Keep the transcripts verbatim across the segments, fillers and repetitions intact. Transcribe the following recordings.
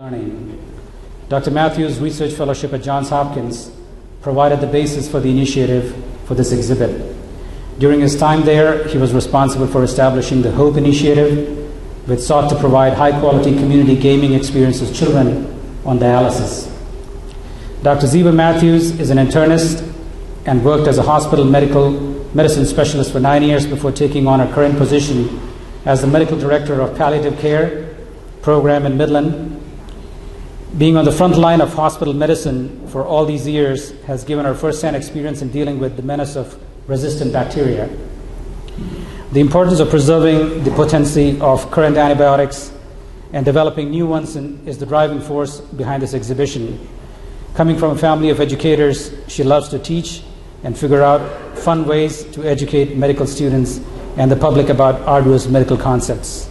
Learning. Doctor Matthews' research fellowship at Johns Hopkins provided the basis for the initiative for this exhibit. During his time there, he was responsible for establishing the HOPE initiative, which sought to provide high-quality community gaming experiences to children on dialysis. Doctor Ziba Matthews is an internist and worked as a hospital medical medicine specialist for nine years before taking on her current position as the medical director of palliative care program in Midland. Being on the front line of hospital medicine for all these years has given her first-hand experience in dealing with the menace of resistant bacteria. The importance of preserving the potency of current antibiotics and developing new ones in, is the driving force behind this exhibition. Coming from a family of educators, she loves to teach and figure out fun ways to educate medical students and the public about arduous medical concepts.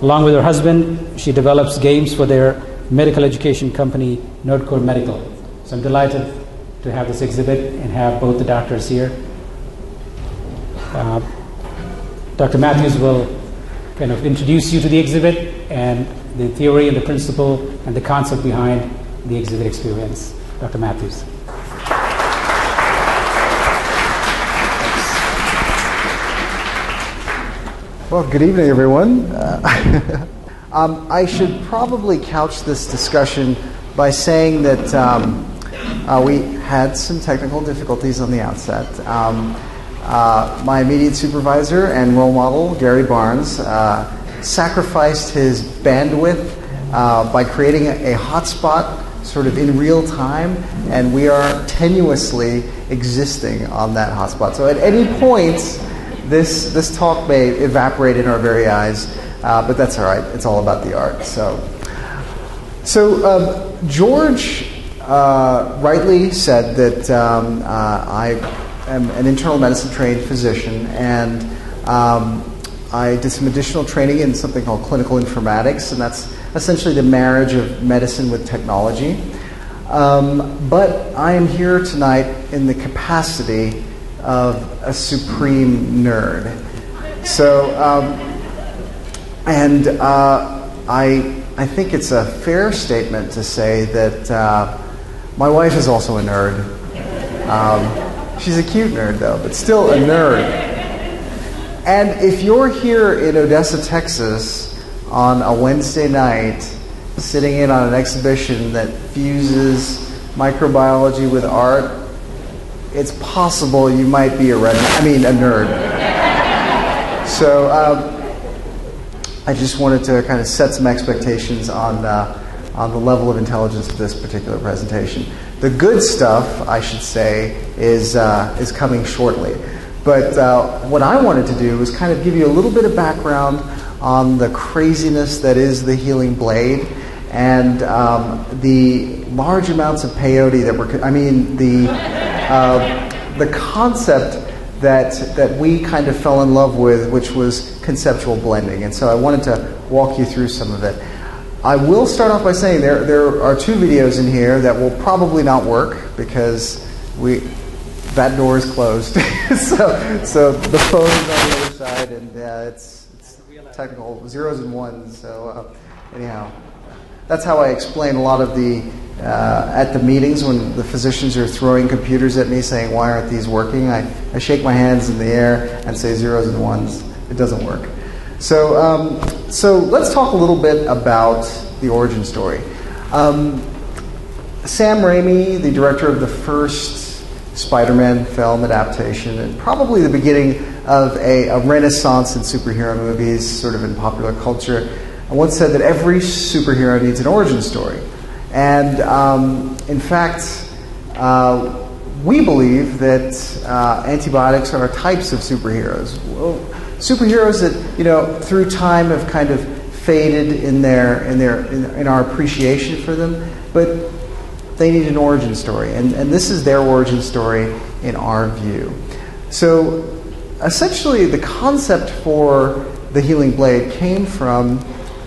Along with her husband, she develops games for their medical education company, Nordcore Medical. So I'm delighted to have this exhibit and have both the doctors here. Uh, Doctor Matthews will kind of introduce you to the exhibit and the theory and the principle and the concept behind the exhibit experience. Doctor Matthews. Well, good evening, everyone. Uh, Um, I should probably couch this discussion by saying that um, uh, we had some technical difficulties on the outset. Um, uh, my immediate supervisor and role model, Gary Barnes, uh, sacrificed his bandwidth uh, by creating a, a hotspot sort of in real time, and we are tenuously existing on that hotspot. So at any point, this, this talk may evaporate in our very eyes. Uh, but that's all right. It's all about the art. So, so um, George uh, rightly said that um, uh, I am an internal medicine trained physician, and um, I did some additional training in something called clinical informatics, and that's essentially the marriage of medicine with technology. Um, but I am here tonight in the capacity of a supreme nerd. So. Um, And uh, I, I think it's a fair statement to say that uh, my wife is also a nerd. Um, she's a cute nerd, though, but still a nerd. And if you're here in Odessa, Texas, on a Wednesday night, sitting in on an exhibition that fuses microbiology with art, it's possible you might be a red, I mean, a nerd. So. Um, I just wanted to kind of set some expectations on, uh, on the level of intelligence of this particular presentation. The good stuff, I should say, is, uh, is coming shortly. But uh, what I wanted to do was kind of give you a little bit of background on the craziness that is the healing blade and um, the large amounts of peyote that were, I mean, the, uh, the concept that, that we kind of fell in love with, which was conceptual blending. And so I wanted to walk you through some of it. I will start off by saying there, there are two videos in here that will probably not work because we, that door is closed. so, so the phone is on the other side, and uh, it's, it's technical zeros and ones. So uh, anyhow, that's how I explain a lot of the Uh, at the meetings when the physicians are throwing computers at me saying, why aren't these working? I, I shake my hands in the air and say zeros and ones. It doesn't work. So, um, so let's talk a little bit about the origin story. Um, Sam Raimi, the director of the first Spider-Man film adaptation and probably the beginning of a, a renaissance in superhero movies, sort of in popular culture, once said that every superhero needs an origin story. And um, in fact, uh, we believe that uh, antibiotics are types of superheroes. Well, superheroes that, you know, through time have kind of faded in their in their in, in our appreciation for them, but they need an origin story, and and this is their origin story in our view. So, essentially, the concept for the healing blade came from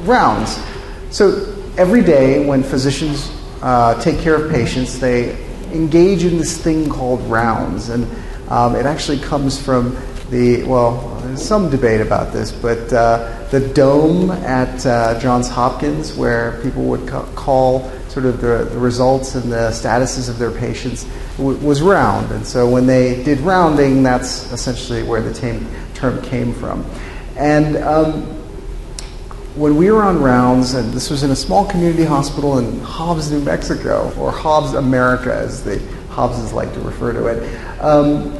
rounds. So. Every day when physicians uh, take care of patients, they engage in this thing called rounds. And um, it actually comes from the, well, there's some debate about this, but uh, the dome at uh, Johns Hopkins, where people would ca call sort of the, the results and the statuses of their patients, w was round. And so when they did rounding, that's essentially where the term came from. And um, when we were on rounds, and this was in a small community hospital in Hobbs, New Mexico, or Hobbs, America, as the Hobbses like to refer to it, um,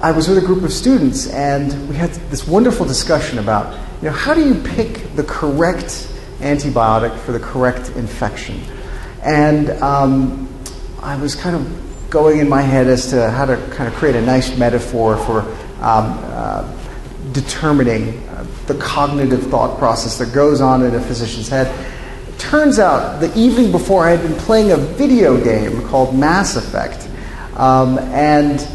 I was with a group of students, and we had this wonderful discussion about, you know, how do you pick the correct antibiotic for the correct infection? And um, I was kind of going in my head as to how to kind of create a nice metaphor for um, uh, determining uh, the cognitive thought process that goes on in a physician's head. It turns out that even before, I had been playing a video game called Mass Effect, um, and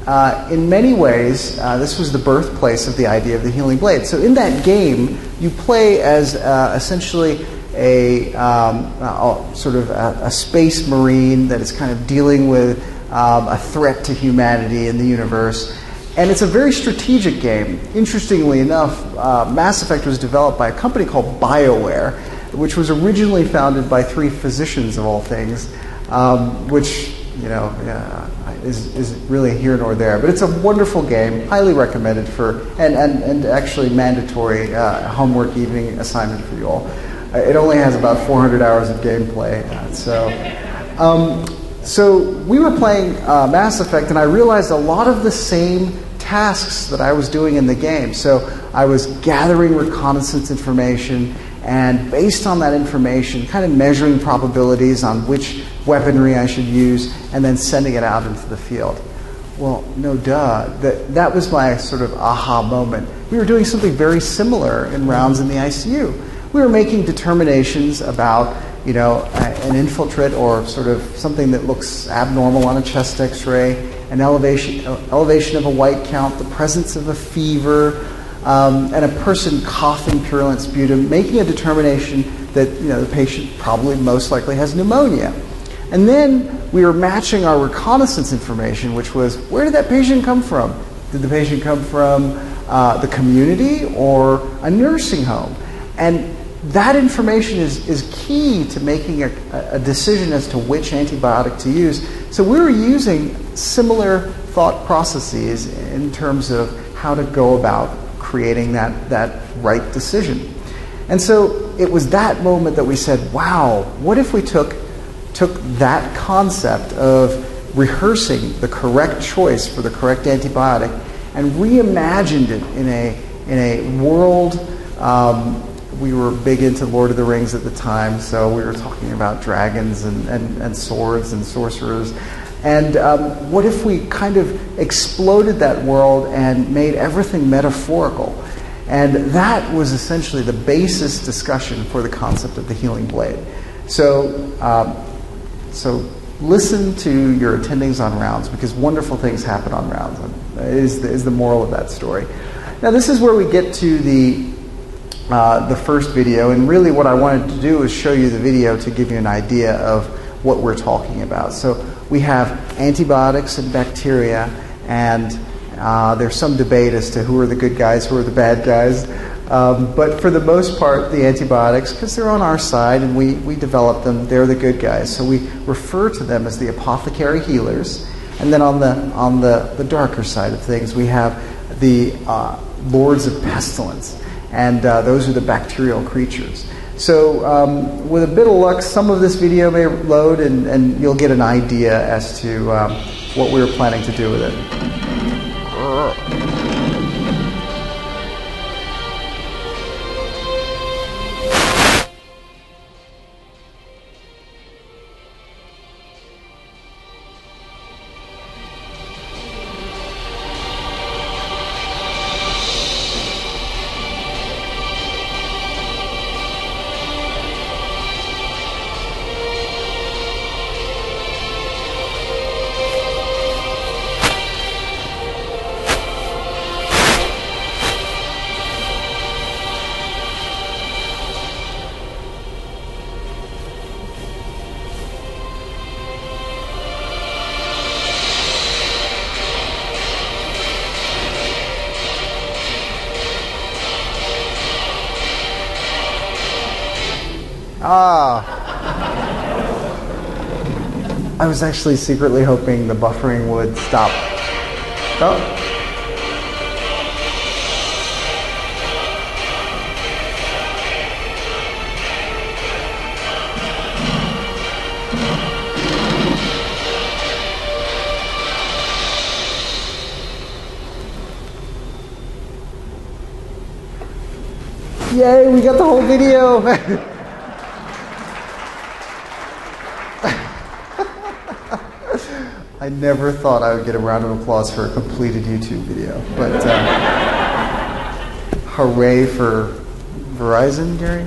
Uh, in many ways, uh, this was the birthplace of the idea of the healing blade. So in that game, you play as uh, essentially a um, uh, sort of a, a space marine that is kind of dealing with um, a threat to humanity and the universe. And it's a very strategic game. Interestingly enough, uh, Mass Effect was developed by a company called BioWare, which was originally founded by three physicians, of all things, um, which, you know, uh, is, is really here nor there. But it's a wonderful game, highly recommended for, and, and, and actually mandatory uh, homework evening assignment for you all. Uh, it only has about four hundred hours of gameplay. Uh, so, um, so we were playing uh, Mass Effect, and I realized a lot of the same tasks that I was doing in the game. So I was gathering reconnaissance information, and based on that information, kind of measuring probabilities on which weaponry I should use, and then sending it out into the field. Well, no duh. That, that was my sort of aha moment. We were doing something very similar in rounds in the I C U. We were making determinations about, you know, an infiltrate or sort of something that looks abnormal on a chest X-ray, an elevation, elevation of a white count, the presence of a fever, Um, and a person coughing purulent sputum, making a determination that, you know, the patient probably most likely has pneumonia. And then we were matching our reconnaissance information, which was, where did that patient come from? Did the patient come from uh, the community or a nursing home? And that information is, is key to making a, a decision as to which antibiotic to use. So we were using similar thought processes in terms of how to go about creating that, that right decision. And so it was that moment that we said, wow, what if we took, took that concept of rehearsing the correct choice for the correct antibiotic and reimagined it in a, in a world, um, we were big into Lord of the Rings at the time, so we were talking about dragons and, and, and swords and sorcerers. And um, what if we kind of exploded that world and made everything metaphorical? And that was essentially the basis discussion for the concept of the healing blade. So, um, so listen to your attendings on rounds, because wonderful things happen on rounds, is the, is the moral of that story. Now, this is where we get to the, uh, the first video. And really what I wanted to do is show you the video to give you an idea of what we're talking about. So we have antibiotics and bacteria, and uh, there's some debate as to who are the good guys, who are the bad guys. Um, but for the most part, the antibiotics, because they're on our side and we, we develop them, they're the good guys. So we refer to them as the apothecary healers. And then on the, on the, the darker side of things, we have the uh, lords of pestilence. And uh, those are the bacterial creatures. So um, with a bit of luck, some of this video may load, and, and you'll get an idea as to um, what we were planning to do with it. Ah. I was actually secretly hoping the buffering would stop. Oh. Yay, we got the whole video. I never thought I would get a round of applause for a completed YouTube video, but uh, hooray for Verizon, Gary?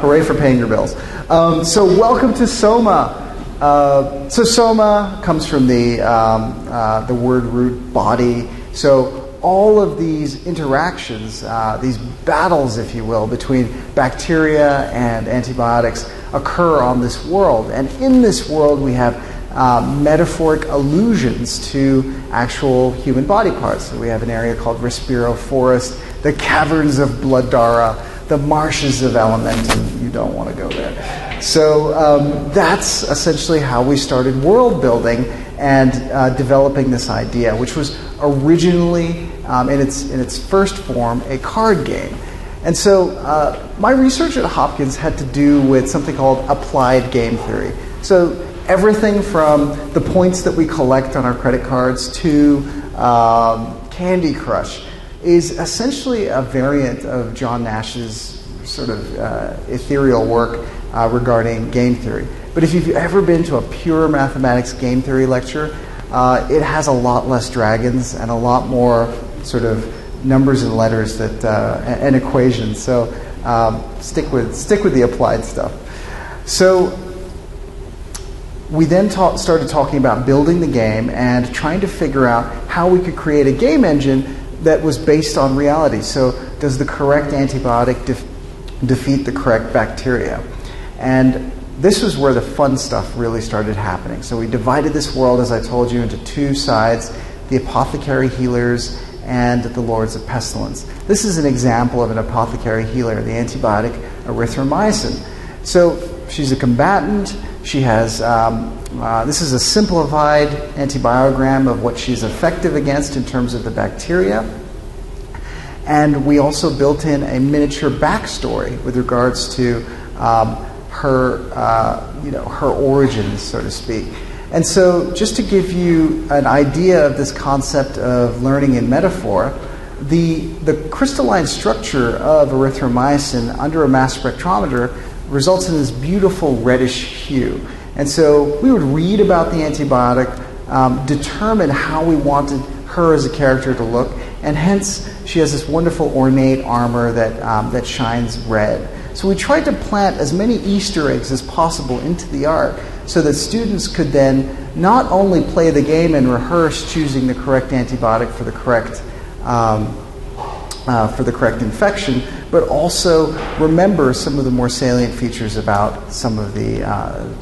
Hooray for paying your bills. Um, so welcome to SOMA. Uh, so SOMA comes from the, um, uh, the word root body. So all of these interactions, uh, these battles, if you will, between bacteria and antibiotics occur on this world. And in this world, we have uh, metaphoric allusions to actual human body parts. So we have an area called Respiro Forest, the caverns of Blood Dara, the marshes of Elementum. You don't want to go there. So um, that's essentially how we started world building and uh, developing this idea, which was originally, um, in its in its first form, a card game. And so uh, my research at Hopkins had to do with something called applied game theory. So everything from the points that we collect on our credit cards to um, Candy Crush is essentially a variant of John Nash's sort of uh, ethereal work uh, regarding game theory. But if you've ever been to a pure mathematics game theory lecture, Uh, it has a lot less dragons and a lot more sort of numbers and letters that uh, and equations. So um, stick with stick with the applied stuff. So we then ta started talking about building the game and trying to figure out how we could create a game engine that was based on reality. So does the correct antibiotic def defeat the correct bacteria? And this was where the fun stuff really started happening. So we divided this world, as I told you, into two sides, the apothecary healers and the lords of pestilence. This is an example of an apothecary healer, the antibiotic erythromycin. So she's a combatant. She has, um, uh, this is a simplified antibiogram of what she's effective against in terms of the bacteria. And we also built in a miniature backstory with regards to um, her, uh, you know, her origins, so to speak. And so just to give you an idea of this concept of learning in metaphor, the, the crystalline structure of erythromycin under a mass spectrometer results in this beautiful reddish hue. And so we would read about the antibiotic, um, determine how we wanted her as a character to look, and hence she has this wonderful ornate armor that, um, that shines red. So we tried to plant as many Easter eggs as possible into the art so that students could then not only play the game and rehearse choosing the correct antibiotic for the correct, um, uh, for the correct infection, but also remember some of the more salient features about some of the, uh,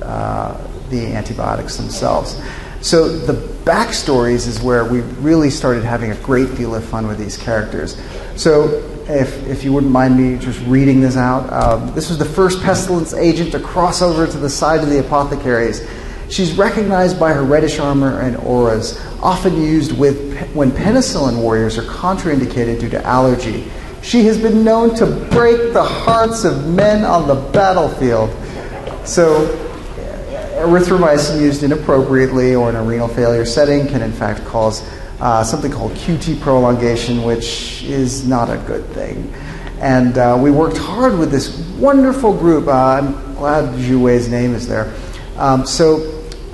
uh, the antibiotics themselves. So the backstories is where we really started having a great deal of fun with these characters. So if, if you wouldn't mind me just reading this out, um, this was the first pestilence agent to cross over to the side of the apothecaries. She's recognized by her reddish armor and auras, often used with pe when penicillin warriors are contraindicated due to allergy. She has been known to break the hearts of men on the battlefield. So erythromycin used inappropriately or in a renal failure setting can in fact cause uh, something called Q T prolongation, which is not a good thing. And uh, we worked hard with this wonderful group. Uh, I'm glad Jouet's name is there. Um, so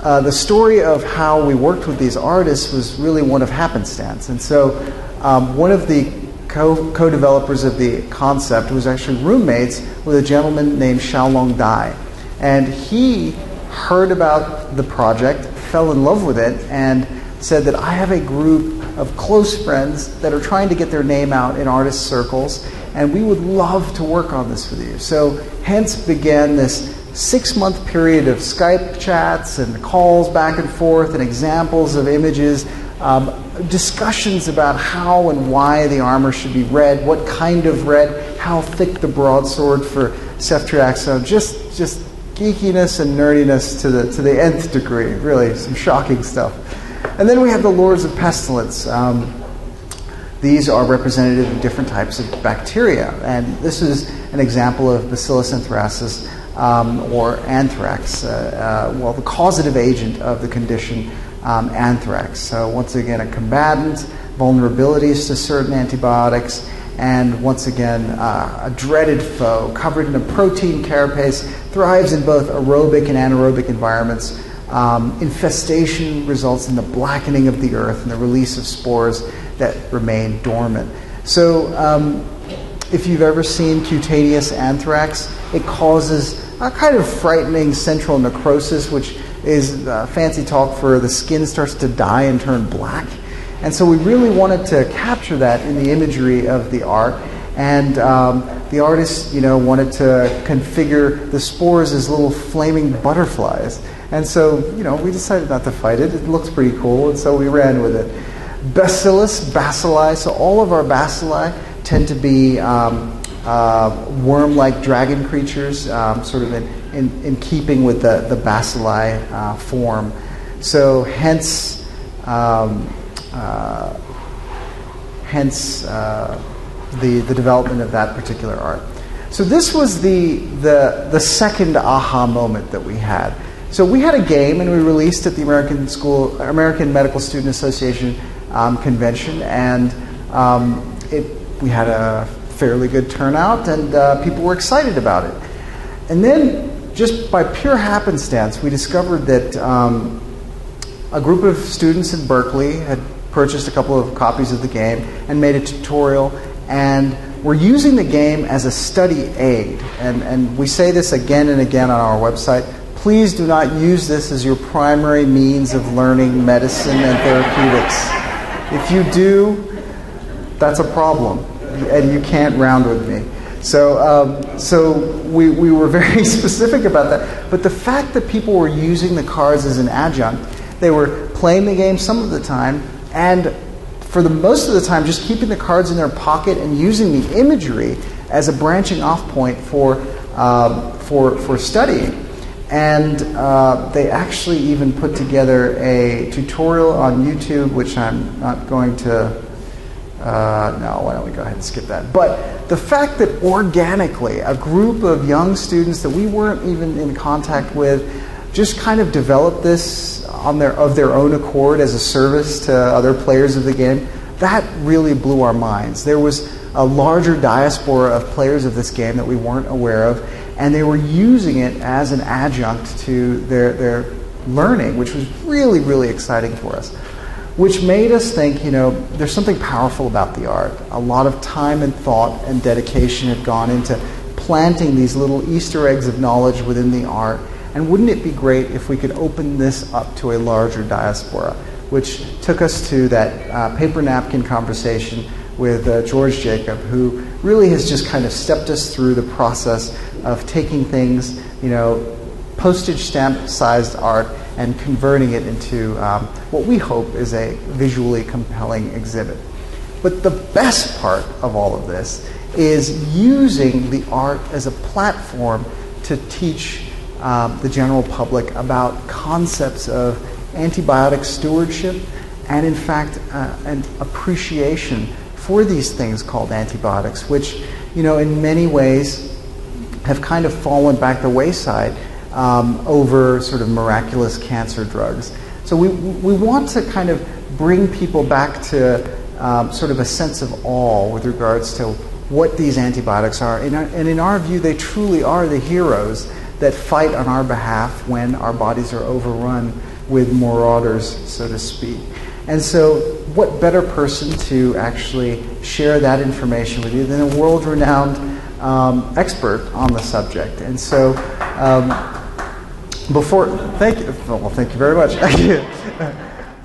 uh, the story of how we worked with these artists was really one of happenstance. And so um, one of the co- co-developers of the concept was actually roommates with a gentleman named Xiao Long Dai. And he heard about the project, fell in love with it, and said that I have a group of close friends that are trying to get their name out in artist circles, and we would love to work on this with you. So hence began this six-month period of Skype chats and calls back and forth and examples of images, um, discussions about how and why the armor should be red, what kind of red, how thick the broadsword for ceftriaxone, just just geekiness and nerdiness to the to the nth degree, really some shocking stuff. And then we have the Lords of Pestilence. Um, these are representative of different types of bacteria, and this is an example of Bacillus anthracis, um, or anthrax, uh, uh, well, the causative agent of the condition. Um, anthrax. So once again, a combatant, vulnerabilities to certain antibiotics, and once again, uh, a dreaded foe, covered in a protein carapace, thrives in both aerobic and anaerobic environments. Um, infestation results in the blackening of the earth and the release of spores that remain dormant. So um, if you've ever seen cutaneous anthrax, it causes a kind of frightening central necrosis, which is uh, fancy talk for the skin starts to die and turn black. And so we really wanted to capture that in the imagery of the art. And um, the artist, you know, wanted to configure the spores as little flaming butterflies. And so, you know, we decided not to fight it. It looked pretty cool, and so we ran with it. Bacillus, bacilli, so all of our bacilli tend to be um, uh, worm-like dragon creatures, um, sort of in In, in keeping with the, the bacilli uh, form. So hence, um, uh, hence uh, the, the development of that particular art. So this was the, the, the second aha moment that we had. So we had a game, and we released at the American, School, American Medical Student Association um, convention, and um, it, we had a fairly good turnout, and uh, people were excited about it. And then, just by pure happenstance, we discovered that um, a group of students in Berkeley had purchased a couple of copies of the game and made a tutorial, and were using the game as a study aid. And, and we say this again and again on our website, please do not use this as your primary means of learning medicine and therapeutics. If you do, that's a problem, and you can't round with me. So, um, so we, we were very specific about that. But the fact that people were using the cards as an adjunct, they were playing the game some of the time, and for the most of the time just keeping the cards in their pocket and using the imagery as a branching off point for, um, for, for studying. And uh, they actually even put together a tutorial on YouTube, which I'm not going to... Uh, no, why don't we go ahead and skip that? But the fact that organically a group of young students that we weren't even in contact with just kind of developed this on their, of their own accord as a service to other players of the game, that really blew our minds. There was a larger diaspora of players of this game that we weren't aware of, and they were using it as an adjunct to their, their learning, which was really, really exciting for us. Which made us think, you know, there's something powerful about the art. A lot of time and thought and dedication had gone into planting these little Easter eggs of knowledge within the art. And wouldn't it be great if we could open this up to a larger diaspora? Which took us to that uh, paper napkin conversation with uh, George Jacob, who really has just kind of stepped us through the process of taking things, you know, postage stamp-sized art, and converting it into um, what we hope is a visually compelling exhibit. But the best part of all of this is using the art as a platform to teach um, the general public about concepts of antibiotic stewardship and, in fact, uh, an appreciation for these things called antibiotics, which, you know, in many ways have kind of fallen back the wayside Um, over sort of miraculous cancer drugs. So we, we want to kind of bring people back to um, sort of a sense of awe with regards to what these antibiotics are. In our, and in our view, they truly are the heroes that fight on our behalf when our bodies are overrun with marauders, so to speak. And so what better person to actually share that information with you than a world-renowned um, expert on the subject. And so um, Before, thank you, well, thank you very much.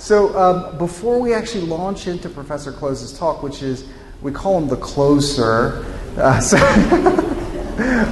So um, before we actually launch into Professor Close's talk, which is, we call him the Closer. Uh, so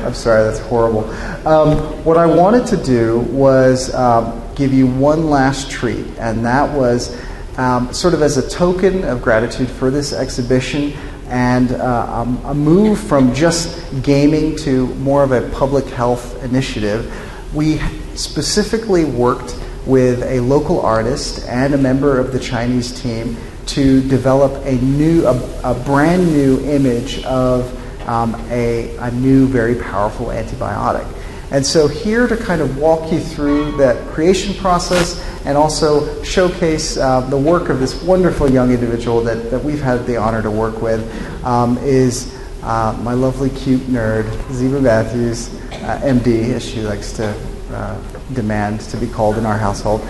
I'm sorry, that's horrible. Um, what I wanted to do was um, give you one last treat, and that was um, sort of as a token of gratitude for this exhibition, and uh, um, a move from just gaming to more of a public health initiative. We specifically worked with a local artist and a member of the Chinese team to develop a new, a, a brand new image of um, a, a new, very powerful antibiotic. And so here to kind of walk you through that creation process and also showcase uh, the work of this wonderful young individual that, that we've had the honor to work with um, is uh, my lovely cute nerd, Ziba Matthews, uh, M D, as she likes to uh, demand to be called in our household.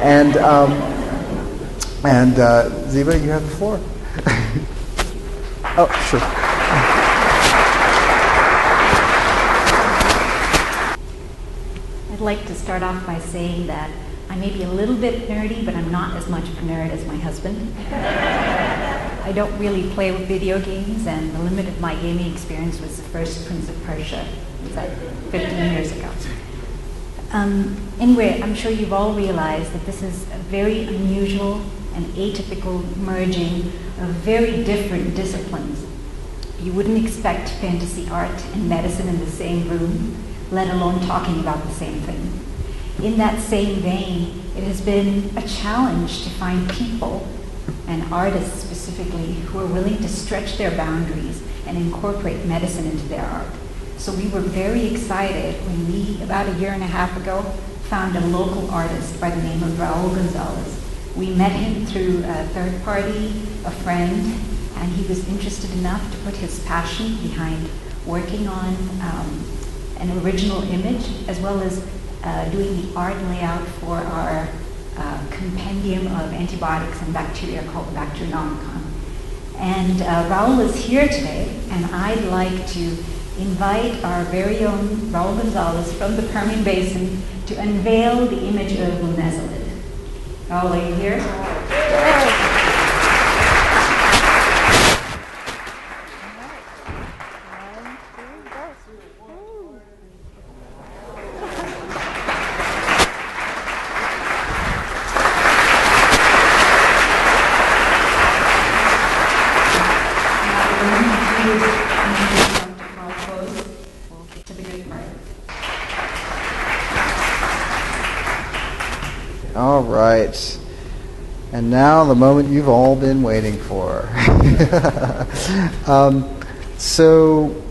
And, um, and uh, Ziba, you have the floor. Oh, sure. I'd like to start off by saying that I may be a little bit nerdy, but I'm not as much of a nerd as my husband. I don't really play with video games, and the limit of my gaming experience was the first Prince of Persia. It's like fifteen years ago. Um, anyway, I'm sure you've all realized that this is a very unusual and atypical merging of very different disciplines. You wouldn't expect fantasy art and medicine in the same room, let alone talking about the same thing. In that same vein, it has been a challenge to find people, and artists specifically, who are willing to stretch their boundaries and incorporate medicine into their art. So we were very excited when we, about a year and a half ago, found a local artist by the name of Raul Gonzalez. We met him through a third party, a friend, and he was interested enough to put his passion behind working on um, an original image, as well as uh, doing the art layout for our uh, compendium of antibiotics and bacteria called Bacterionomicon. And uh, Raul is here today, and I'd like to invite our very own Raul Gonzalez from the Permian Basin to unveil the image of lunezolid. Raul, are you here? Yeah. And now the moment you've all been waiting for. um, so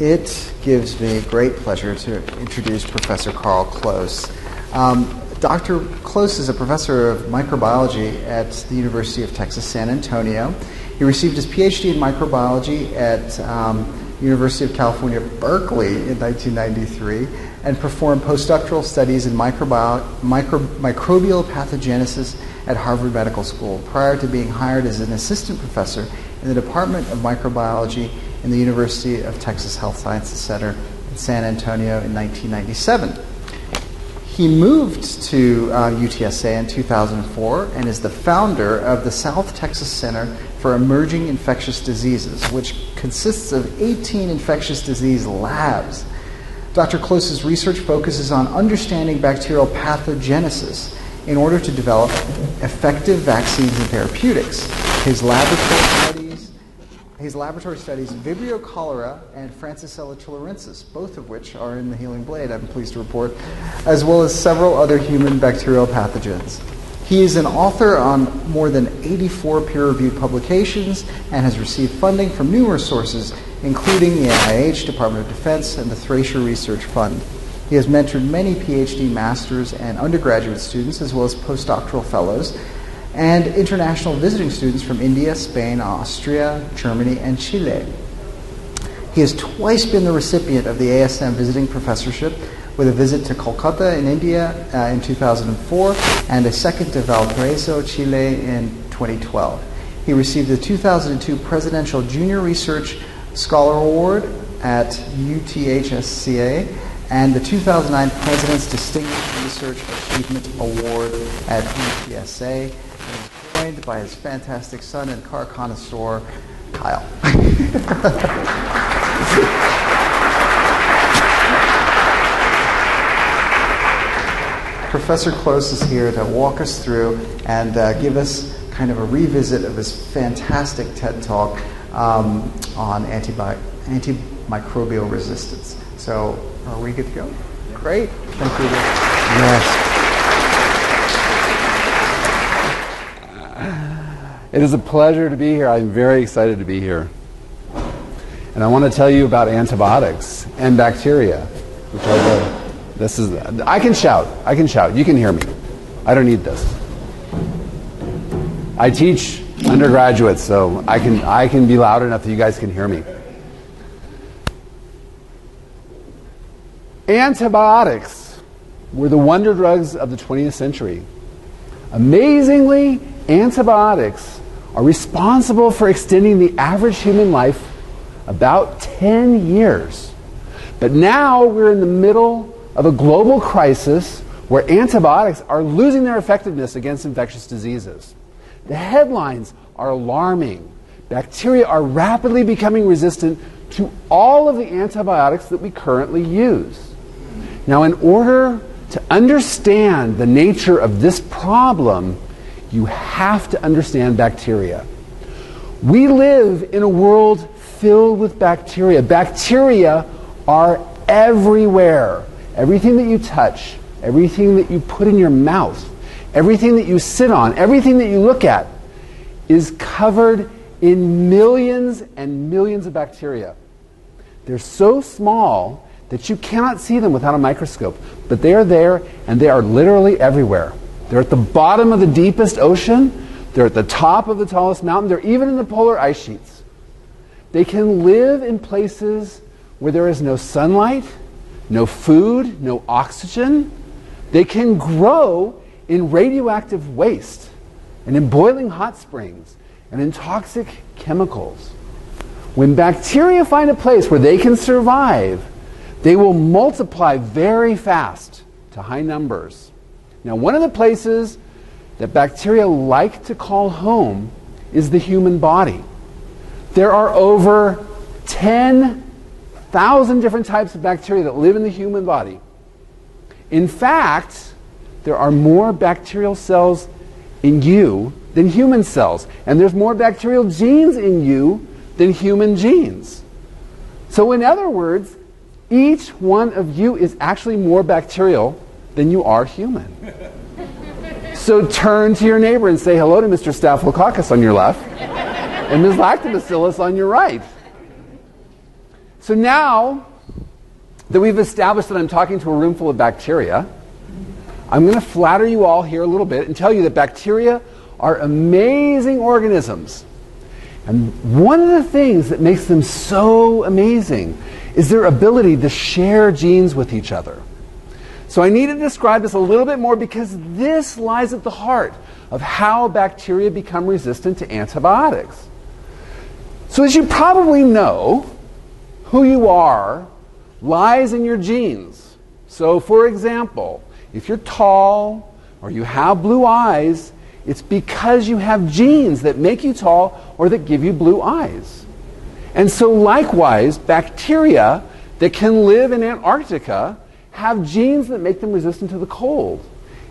it gives me great pleasure to introduce Professor Carl Close. Um, Doctor Close is a professor of microbiology at the University of Texas, San Antonio. He received his PhD in microbiology at um, University of California, Berkeley in nineteen ninety-three, and performed postdoctoral studies in microbi micro microbial pathogenesis at Harvard Medical School prior to being hired as an assistant professor in the Department of Microbiology in the University of Texas Health Sciences Center in San Antonio in nineteen ninety-seven. He moved to uh, U T S A in two thousand four and is the founder of the South Texas Center for Emerging Infectious Diseases, which consists of eighteen infectious disease labs. Doctor Close's research focuses on understanding bacterial pathogenesis in order to develop effective vaccines and therapeutics. His laboratory studies, his laboratory studies in Vibrio cholera and Francisella tularensis, both of which are in the Healing Blade, I'm pleased to report, as well as several other human bacterial pathogens. He is an author on more than eighty-four peer-reviewed publications and has received funding from numerous sources, including the N I H, Department of Defense, and the Thrasher Research Fund. He has mentored many PhD masters and undergraduate students, as well as postdoctoral fellows, and international visiting students from India, Spain, Austria, Germany, and Chile. He has twice been the recipient of the A S M Visiting Professorship, with a visit to Kolkata in India uh, in two thousand four and a second to Valparaiso, Chile in twenty twelve. He received the two thousand two Presidential Junior Research Scholar Award at U T H S C A and the two thousand nine President's Distinguished Research Achievement Award at U T S A. He is joined by his fantastic son and car connoisseur, Kyle. Professor Close is here to walk us through and uh, give us kind of a revisit of his fantastic TED Talk um, on antibi- antimicrobial resistance. So are we good to go? Yeah. Great. Thank you. Yes. It is a pleasure to be here. I'm very excited to be here. And I want to tell you about antibiotics and bacteria, which are the, this is, I can shout, I can shout, you can hear me. I don't need this. I teach undergraduates, so I can, I can be loud enough that you guys can hear me. Antibiotics were the wonder drugs of the twentieth century. Amazingly, antibiotics are responsible for extending the average human life about ten years. But now we're in the middle of a global crisis where antibiotics are losing their effectiveness against infectious diseases. The headlines are alarming. Bacteria are rapidly becoming resistant to all of the antibiotics that we currently use. Now, in order to understand the nature of this problem, you have to understand bacteria. We live in a world filled with bacteria. Bacteria are everywhere. Everything that you touch, everything that you put in your mouth, everything that you sit on, everything that you look at is covered in millions and millions of bacteria. They're so small that you cannot see them without a microscope, but they are there and they are literally everywhere. They're at the bottom of the deepest ocean. They're at the top of the tallest mountain. They're even in the polar ice sheets. They can live in places where there is no sunlight, no food, no oxygen. They can grow in radioactive waste and in boiling hot springs and in toxic chemicals. When bacteria find a place where they can survive, they will multiply very fast to high numbers. Now, one of the places that bacteria like to call home is the human body. There are over ten thousand different types of bacteria that live in the human body. In fact, there are more bacterial cells in you than human cells, and there's more bacterial genes in you than human genes. So in other words, each one of you is actually more bacterial then you are human. So turn to your neighbor and say hello to Mister Staphylococcus on your left and Miz Lactobacillus on your right. So now that we've established that I'm talking to a room full of bacteria, I'm going to flatter you all here a little bit and tell you that bacteria are amazing organisms. And one of the things that makes them so amazing is their ability to share genes with each other. So I need to describe this a little bit more because this lies at the heart of how bacteria become resistant to antibiotics. So as you probably know, who you are lies in your genes. So for example, if you're tall or you have blue eyes, it's because you have genes that make you tall or that give you blue eyes. And so likewise, bacteria that can live in Antarctica have genes that make them resistant to the cold.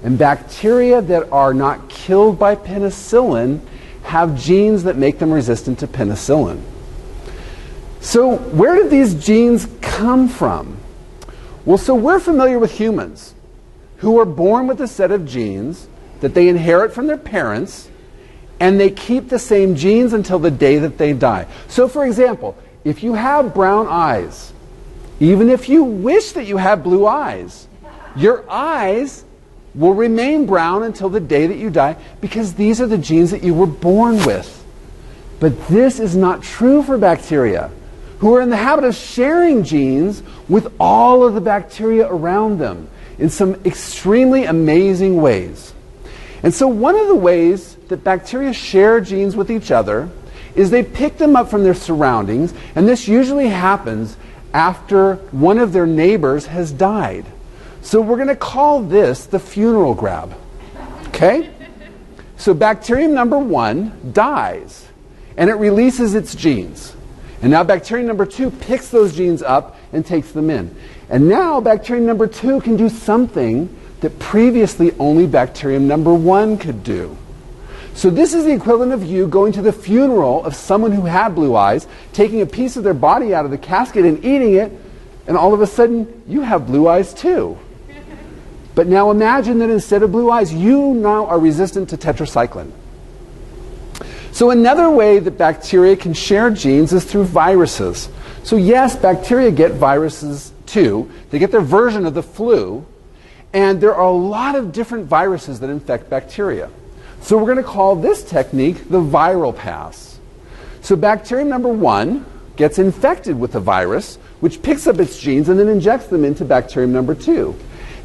And bacteria that are not killed by penicillin have genes that make them resistant to penicillin. So where did these genes come from? Well, so we're familiar with humans who are born with a set of genes that they inherit from their parents, and they keep the same genes until the day that they die. So for example, if you have brown eyes, even if you wish that you had blue eyes, your eyes will remain brown until the day that you die because these are the genes that you were born with. But this is not true for bacteria, who are in the habit of sharing genes with all of the bacteria around them in some extremely amazing ways. And so one of the ways that bacteria share genes with each other is they pick them up from their surroundings, and this usually happens after one of their neighbors has died. So we're going to call this the funeral grab. Okay? So bacterium number one dies, and it releases its genes. And now bacterium number two picks those genes up and takes them in. And now bacterium number two can do something that previously only bacterium number one could do. So this is the equivalent of you going to the funeral of someone who had blue eyes, taking a piece of their body out of the casket and eating it, and all of a sudden, you have blue eyes too. But now imagine that instead of blue eyes, you now are resistant to tetracycline. So another way that bacteria can share genes is through viruses. So yes, bacteria get viruses too. They get their version of the flu. And there are a lot of different viruses that infect bacteria. So we're going to call this technique the viral pass. So bacterium number one gets infected with a virus, which picks up its genes and then injects them into bacterium number two.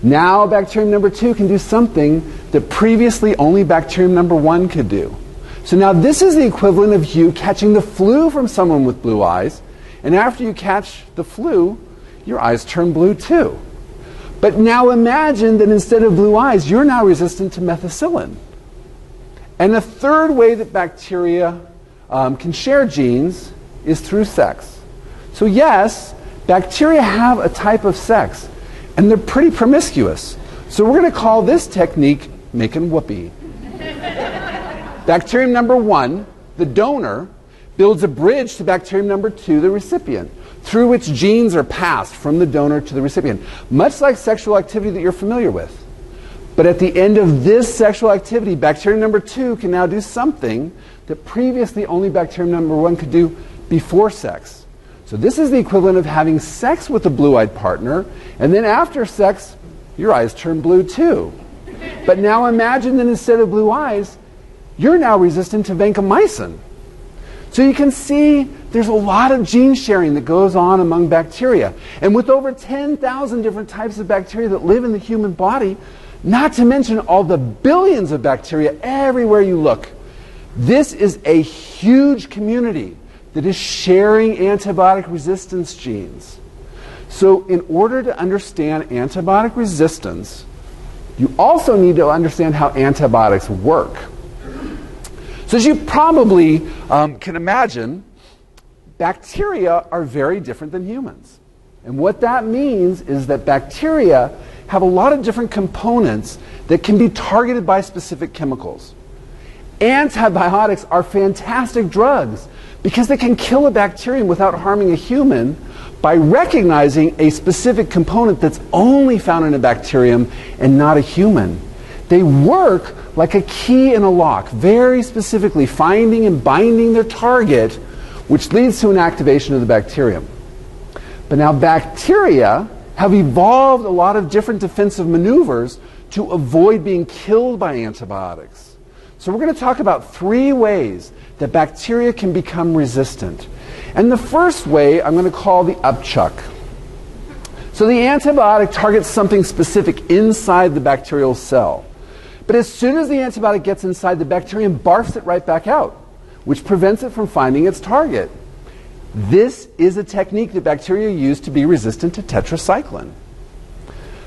Now bacterium number two can do something that previously only bacterium number one could do. So now this is the equivalent of you catching the flu from someone with blue eyes, and after you catch the flu, your eyes turn blue too. But now imagine that instead of blue eyes, you're now resistant to methicillin. And a third way that bacteria um, can share genes is through sex. So yes, bacteria have a type of sex, and they're pretty promiscuous. So we're going to call this technique making whoopee. Bacterium number one, the donor, builds a bridge to bacterium number two, the recipient, through which genes are passed from the donor to the recipient, much like sexual activity that you're familiar with. But at the end of this sexual activity, bacterium number two can now do something that previously only bacterium number one could do before sex. So this is the equivalent of having sex with a blue-eyed partner, and then after sex, your eyes turn blue too. But now imagine that instead of blue eyes, you're now resistant to vancomycin. So you can see there's a lot of gene sharing that goes on among bacteria. And with over ten thousand different types of bacteria that live in the human body, not to mention all the billions of bacteria everywhere you look, this is a huge community that is sharing antibiotic resistance genes. So in order to understand antibiotic resistance, you also need to understand how antibiotics work. So as you probably um, can imagine, bacteria are very different than humans. And what that means is that bacteria have a lot of different components that can be targeted by specific chemicals. Antibiotics are fantastic drugs because they can kill a bacterium without harming a human by recognizing a specific component that's only found in a bacterium and not a human. They work like a key in a lock, very specifically finding and binding their target, which leads to an activation of the bacterium. But now bacteria have evolved a lot of different defensive maneuvers to avoid being killed by antibiotics. So we're going to talk about three ways that bacteria can become resistant. And the first way I'm going to call the upchuck. So the antibiotic targets something specific inside the bacterial cell. But as soon as the antibiotic gets inside, the bacterium barfs it right back out, which prevents it from finding its target. This is a technique that bacteria use to be resistant to tetracycline.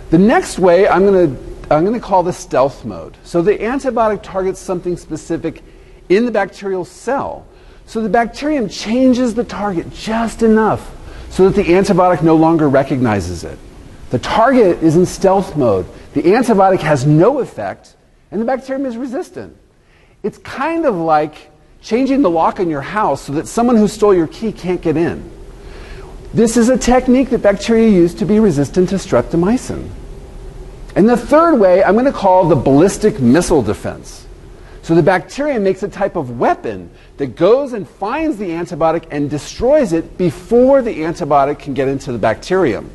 The next way I'm going to, I'm going to call the stealth mode. So the antibiotic targets something specific in the bacterial cell. So the bacterium changes the target just enough so that the antibiotic no longer recognizes it. The target is in stealth mode. The antibiotic has no effect, and the bacterium is resistant. It's kind of like changing the lock on your house so that someone who stole your key can't get in. This is a technique that bacteria use to be resistant to streptomycin. And the third way I'm going to call the ballistic missile defense. So the bacteria makes a type of weapon that goes and finds the antibiotic and destroys it before the antibiotic can get into the bacterium.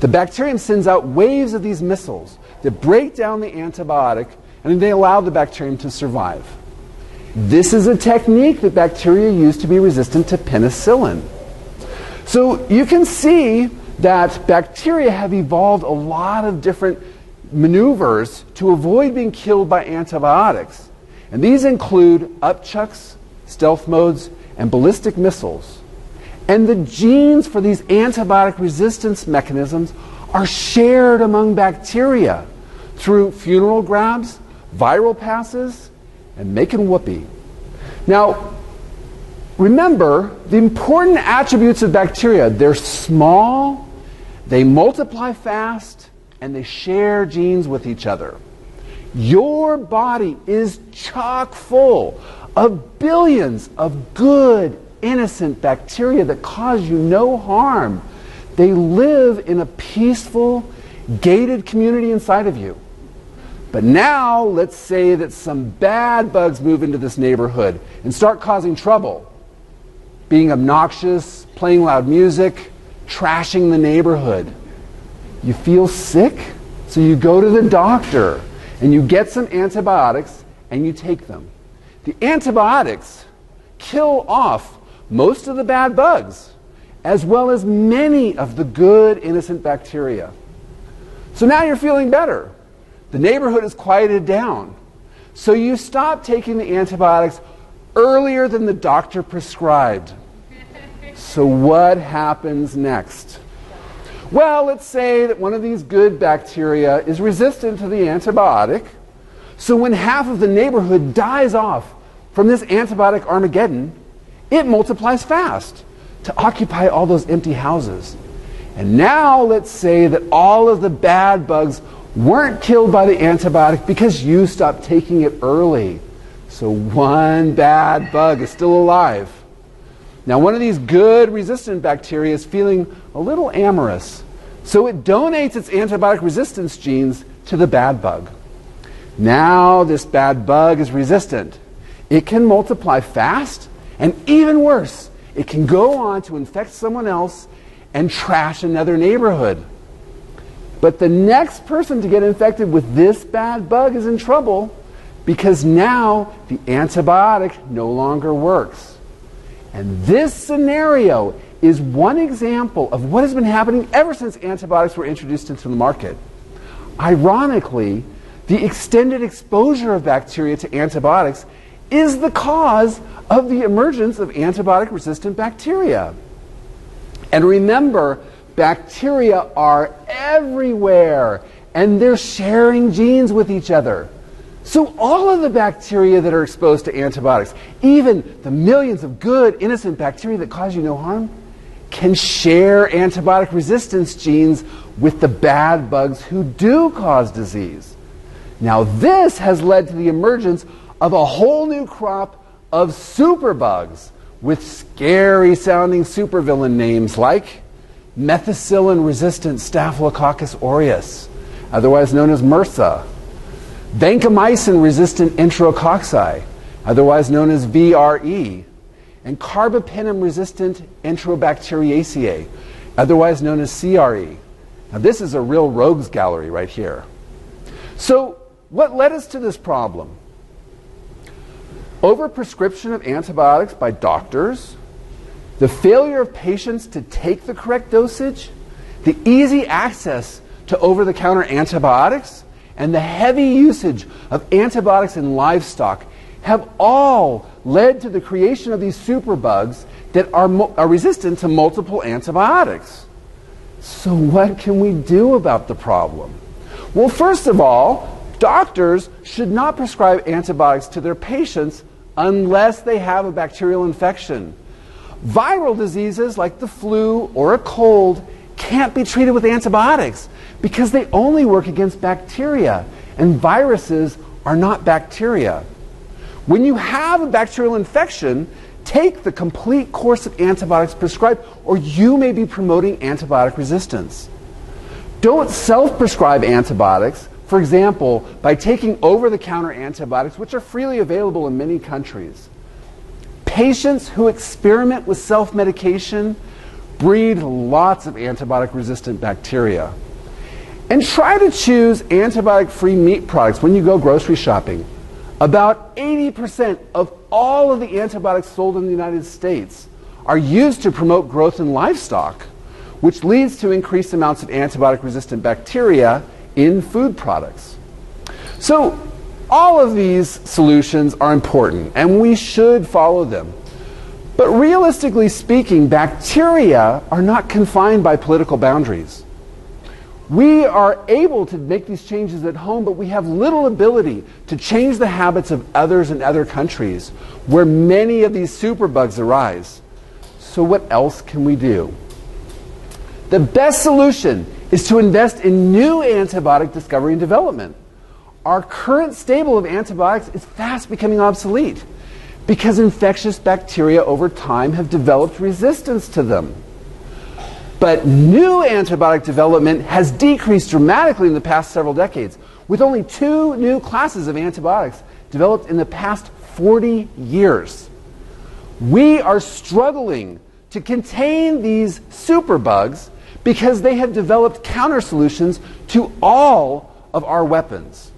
The bacterium sends out waves of these missiles that break down the antibiotic, and they allow the bacterium to survive. This is a technique that bacteria use to be resistant to penicillin. So you can see that bacteria have evolved a lot of different maneuvers to avoid being killed by antibiotics. And these include upchucks, stealth modes, and ballistic missiles. And the genes for these antibiotic resistance mechanisms are shared among bacteria through funeral grabs, viral passes, and making whoopee. Now, remember the important attributes of bacteria. They're small, they multiply fast, and they share genes with each other. Your body is chock full of billions of good, innocent bacteria that cause you no harm. They live in a peaceful, gated community inside of you. But now, let's say that some bad bugs move into this neighborhood and start causing trouble, being obnoxious, playing loud music, trashing the neighborhood. You feel sick, so you go to the doctor and you get some antibiotics and you take them. The antibiotics kill off most of the bad bugs, as well as many of the good, innocent bacteria. So now you're feeling better. The neighborhood is quieted down. So you stop taking the antibiotics earlier than the doctor prescribed. So what happens next? Well, let's say that one of these good bacteria is resistant to the antibiotic. So when half of the neighborhood dies off from this antibiotic Armageddon, it multiplies fast to occupy all those empty houses. And now let's say that all of the bad bugs weren't killed by the antibiotic because you stopped taking it early. So one bad bug is still alive. Now one of these good resistant bacteria is feeling a little amorous, so it donates its antibiotic resistance genes to the bad bug. Now this bad bug is resistant. It can multiply fast, and even worse, it can go on to infect someone else and trash another neighborhood. But the next person to get infected with this bad bug is in trouble, because now the antibiotic no longer works. And this scenario is one example of what has been happening ever since antibiotics were introduced into the market. Ironically, the extended exposure of bacteria to antibiotics is the cause of the emergence of antibiotic-resistant bacteria. And remember, bacteria are everywhere, and they're sharing genes with each other. So all of the bacteria that are exposed to antibiotics, even the millions of good, innocent bacteria that cause you no harm, can share antibiotic resistance genes with the bad bugs who do cause disease. Now this has led to the emergence of a whole new crop of superbugs with scary-sounding supervillain names like methicillin-resistant Staphylococcus aureus, otherwise known as MRSA, vancomycin-resistant enterococci, otherwise known as V R E, and carbapenem-resistant enterobacteriaceae, otherwise known as C R E. Now this is a real rogues gallery right here. So what led us to this problem? Overprescription of antibiotics by doctors, the failure of patients to take the correct dosage, the easy access to over-the-counter antibiotics, and the heavy usage of antibiotics in livestock have all led to the creation of these superbugs that are, are resistant to multiple antibiotics. So what can we do about the problem? Well, first of all, doctors should not prescribe antibiotics to their patients unless they have a bacterial infection. Viral diseases like the flu or a cold can't be treated with antibiotics because they only work against bacteria, and viruses are not bacteria. When you have a bacterial infection, take the complete course of antibiotics prescribed, or you may be promoting antibiotic resistance. Don't self-prescribe antibiotics, for example, by taking over-the-counter antibiotics, which are freely available in many countries. Patients who experiment with self-medication breed lots of antibiotic-resistant bacteria. And try to choose antibiotic-free meat products when you go grocery shopping. About eighty percent of all of the antibiotics sold in the United States are used to promote growth in livestock, which leads to increased amounts of antibiotic-resistant bacteria in food products. So all of these solutions are important, and we should follow them. But realistically speaking, bacteria are not confined by political boundaries. We are able to make these changes at home, but we have little ability to change the habits of others in other countries where many of these superbugs arise. So what else can we do? The best solution is to invest in new antibiotic discovery and development. Our current stable of antibiotics is fast becoming obsolete because infectious bacteria over time have developed resistance to them. But new antibiotic development has decreased dramatically in the past several decades, with only two new classes of antibiotics developed in the past forty years. We are struggling to contain these superbugs because they have developed counter solutions to all of our weapons.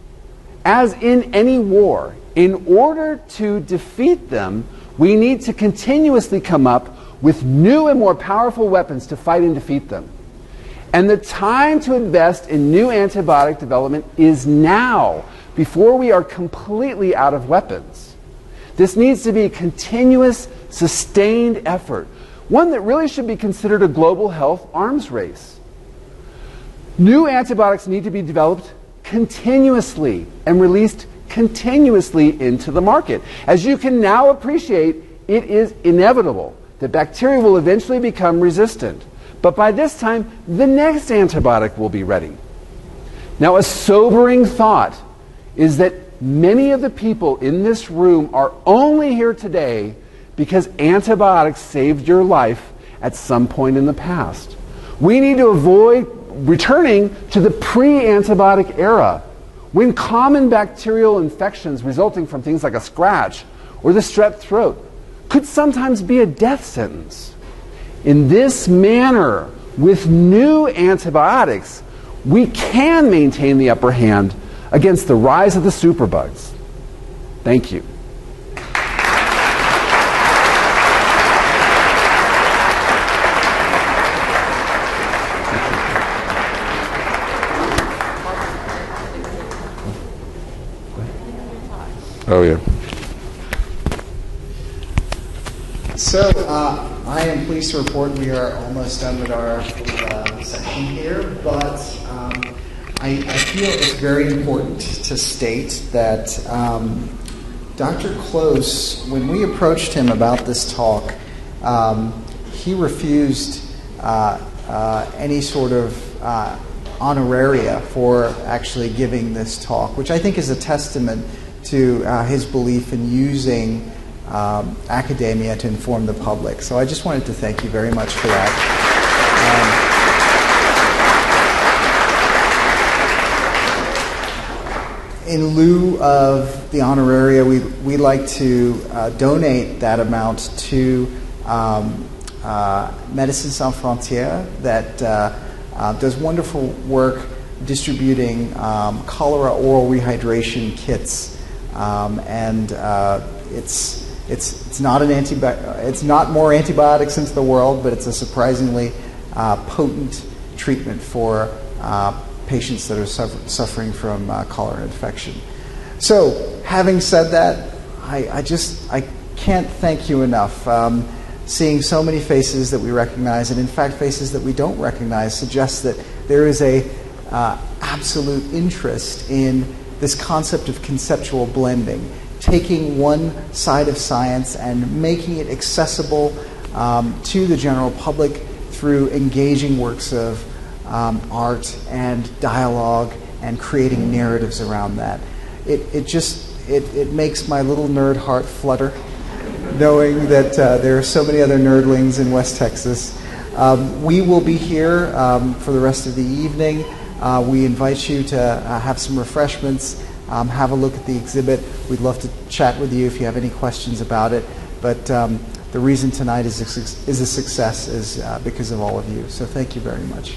As in any war, in order to defeat them, we need to continuously come up with new and more powerful weapons to fight and defeat them. And the time to invest in new antibiotic development is now, before we are completely out of weapons. This needs to be a continuous, sustained effort, one that really should be considered a global health arms race. New antibiotics need to be developed continuously and released continuously into the market. As you can now appreciate, it is inevitable that bacteria will eventually become resistant. But by this time, the next antibiotic will be ready. Now, a sobering thought is that many of the people in this room are only here today because antibiotics saved your life at some point in the past. We need to avoid returning to the pre-antibiotic era, when common bacterial infections resulting from things like a scratch or the strep throat could sometimes be a death sentence. In this manner, with new antibiotics, we can maintain the upper hand against the rise of the superbugs. Thank you. Oh, yeah. So, uh, I am pleased to report we are almost done with our uh, session here, but um, I, I feel it's very important to state that um, Doctor Close, when we approached him about this talk, um, he refused uh, uh, any sort of uh, honoraria for actually giving this talk, which I think is a testament to uh, his belief in using um, academia to inform the public. So I just wanted to thank you very much for that. Um, in lieu of the honoraria, we, we like to uh, donate that amount to um, uh, Médecins Sans Frontières that uh, uh, does wonderful work distributing um, cholera oral rehydration kits. Um, and uh, it's it's it's not an antibi it's not more antibiotics into the world, but it's a surprisingly uh, potent treatment for uh, patients that are suffer suffering from uh, cholera infection. So, having said that, I, I just I can't thank you enough. Um, seeing so many faces that we recognize, and in fact faces that we don't recognize, suggests that there is a uh, absolute interest in this concept of conceptual blending, taking one side of science and making it accessible um, to the general public through engaging works of um, art and dialogue and creating narratives around that. It, it just, it, it makes my little nerd heart flutter, knowing that uh, there are so many other nerdlings in West Texas. Um, we will be here um, for the rest of the evening. Uh, we invite you to uh, have some refreshments, um, have a look at the exhibit. We'd love to chat with you if you have any questions about it. But um, the reason tonight is a, is a success is uh, because of all of you. So thank you very much.